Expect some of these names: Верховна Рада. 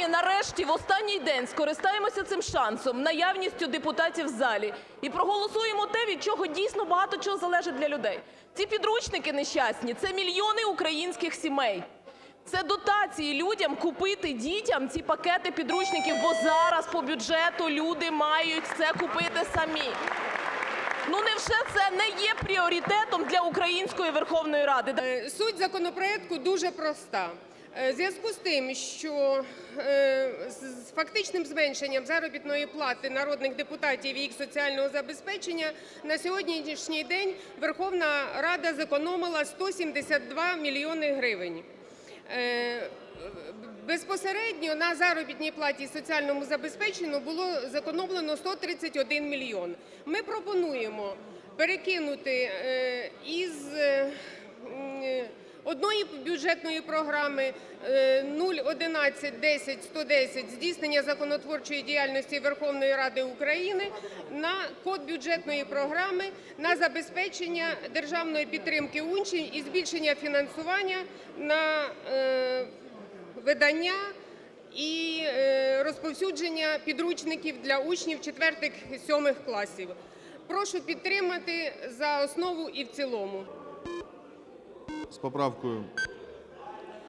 сьогодні нарешті в останній день скористаємося цим шансом, наявністю депутатів в залі і проголосуємо те, від чого дійсно багато чого залежить для людей. Ці підручники нещасні – це мільйони українських сімей. Це дотації людям купити дітям ці пакети підручників, бо зараз по бюджету люди мають це купити самі. Ну невже це не є пріоритетом для української Верховної Ради? Суть законопроекту дуже проста. В зв'язку з тим, що з фактичним зменшенням заробітної плати народних депутатів і їх соціального забезпечення на сьогоднішній день Верховна Рада зекономила 172 мільйони гривень. Безпосередньо на заробітній платі і соціальному забезпеченню було зекономлено 131 мільйон. Ми пропонуємо перекинути із одної бюджетної програми 0111010 «Здійснення законотворчої діяльності Верховної Ради України» на код бюджетної програми на забезпечення державної підтримки учнів і збільшення фінансування на видання і розповсюдження підручників для учнів 4-7 класів. Прошу підтримати за основу і в цілому. З поправкою.